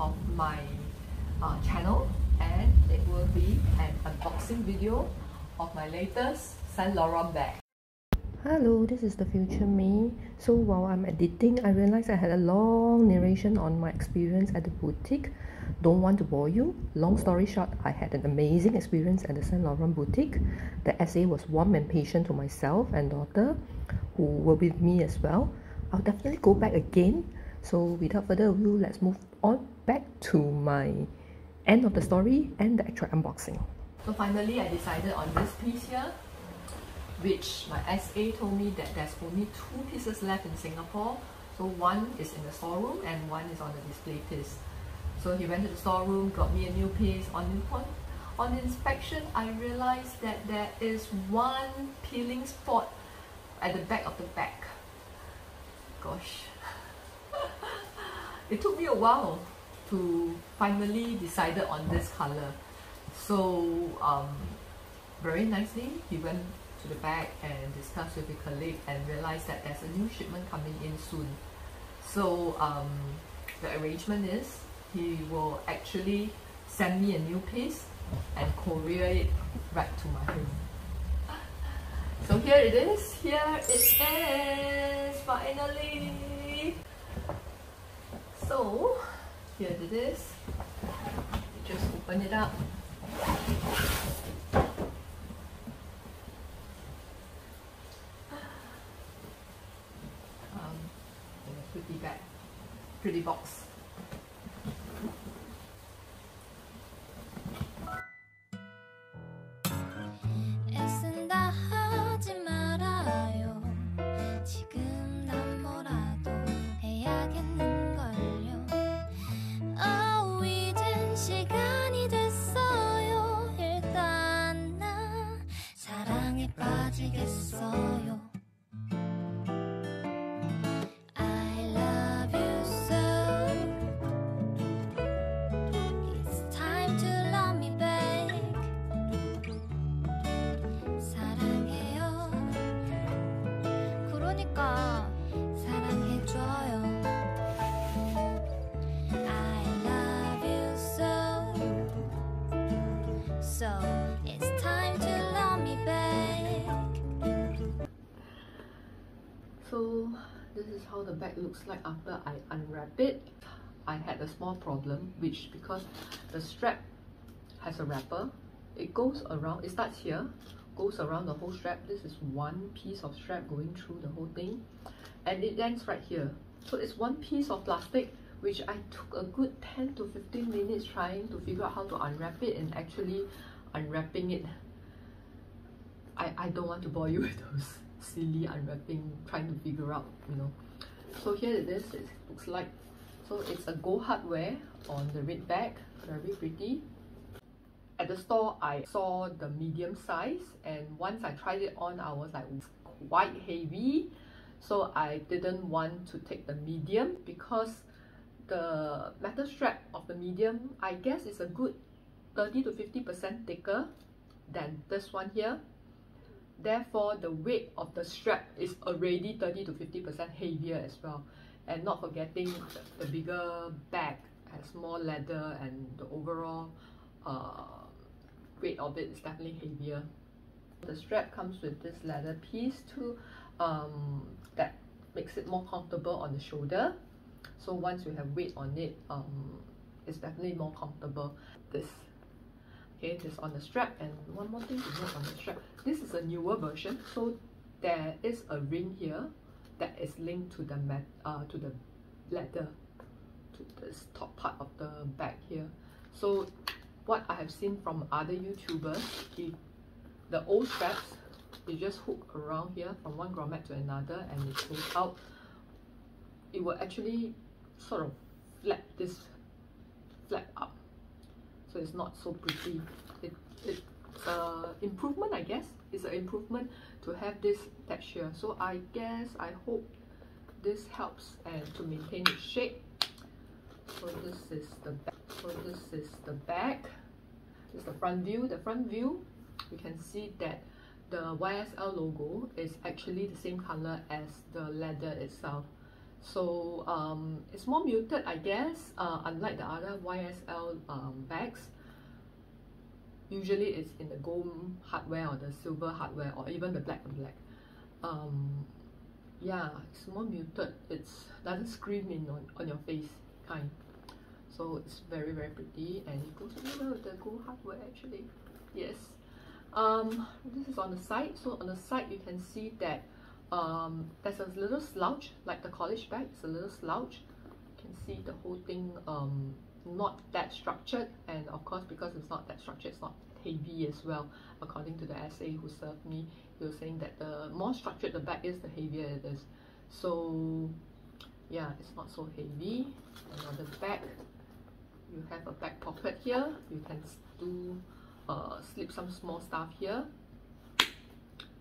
of my channel, and it will be an unboxing video of my latest Saint Laurent bag. Hello, this is the future me. So while I'm editing, I realized I had a long narration on my experience at the boutique. Don't want to bore you. Long story short, I had an amazing experience at the Saint Laurent boutique. The SA was warm and patient to myself and daughter, who were with me as well. I'll definitely go back again. So without further ado, let's move on back to my end of the story and the actual unboxing. So finally, I decided on this piece here, which my SA told me that there's only two pieces left in Singapore. So one is in the storeroom and one is on the display piece. So he went to the storeroom, got me a new piece. On inspection, I realized that there is one peeling spot at the back of the bag. Gosh. It took me a while to finally decide on this color. So very nicely, he went to the bag and discussed with the colleague and realized that there's a new shipment coming in soon. So the arrangement is he will actually send me a new piece and courier it right to my home. So here it is. Here it is finally. So here it is. Just open it up. Pretty bag, pretty box. So this is how the bag looks like after I unwrap it. I had a small problem, which because the strap has a wrapper, it goes around, it starts here, goes around the whole strap. This is one piece of strap going through the whole thing, and it ends right here. So it's one piece of plastic, which I took a good 10 to 15 minutes trying to figure out how to unwrap it, and actually unwrapping it. I don't want to bore you with those silly unwrapping, trying to figure out, you know. So here it is, it looks like. So it's a Go Hardware on the red bag, very pretty. At the store, I saw the medium size, and once I tried it on, I was like, quite heavy. So I didn't want to take the medium, because the metal strap of the medium, I guess, is a good 30 to 50% thicker than this one here. Therefore, the weight of the strap is already 30 to 50% heavier as well. And not forgetting the bigger bag has more leather, and the overall weight of it is definitely heavier. The strap comes with this leather piece too, that makes it more comfortable on the shoulder. So once you have weight on it, it's definitely more comfortable. This. Okay, this on the strap. And one more thing to note on the strap, this is a newer version, so there is a ring here that is linked to the leather, to this top part of the bag here. So what I have seen from other YouTubers, the old straps, they just hook around here from one grommet to another, and it goes out. It will actually sort of flap this flap up. So it's not so pretty. It's an improvement, I guess. It's an improvement to have this texture. So I guess, I hope this helps and to maintain the shape. So this is the back. So this is the back. This is the front view. The front view, you can see that the YSL logo is actually the same color as the leather itself. So it's more muted, I guess, unlike the other YSL bags. Usually it's in the gold hardware or the silver hardware or even the black. Yeah, it's more muted. It doesn't scream in on your face kind. So it's very, very pretty, and it goes really well with the gold hardware actually. Yes. This is on the side. So on the side you can see that there's a little slouch, like the college bag. It's a little slouch. You can see the whole thing not that structured, and of course because it's not that structured, it's not heavy as well. According to the SA who served me, he was saying that the more structured the bag is, the heavier it is. So yeah, it's not so heavy. And on the back you have a back pocket here. You can do slip some small stuff here.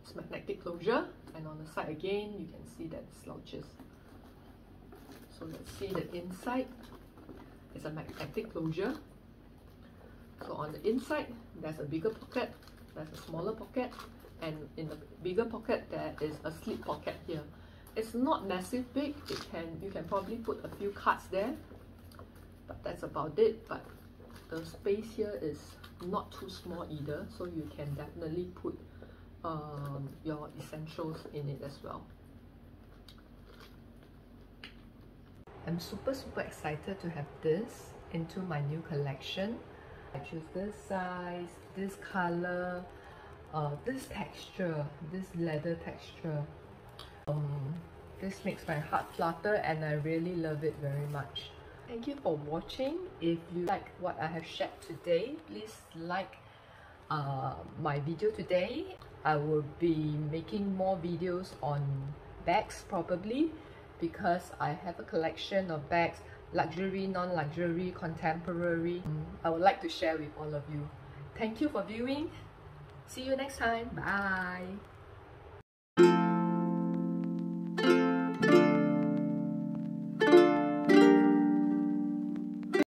It's magnetic closure, and on the side again you can see that slouches. So let's see the inside. It's a magnetic closure. So on the inside there's a bigger pocket, there's a smaller pocket, and in the bigger pocket there is a slip pocket here. It's not massive big. You can probably put a few cards there, but that's about it. But the space here is not too small either, so you can definitely put your essentials in it as well. I'm super excited to have this into my new collection. I choose this size, this color, this texture, this leather texture. This makes my heart flutter, and I really love it very much. Thank you for watching. If you like what I have shared today, please like my video today. I will be making more videos on bags probably, because I have a collection of bags, luxury, non-luxury, contemporary. I would like to share with all of you. Thank you for viewing. See you next time. Bye.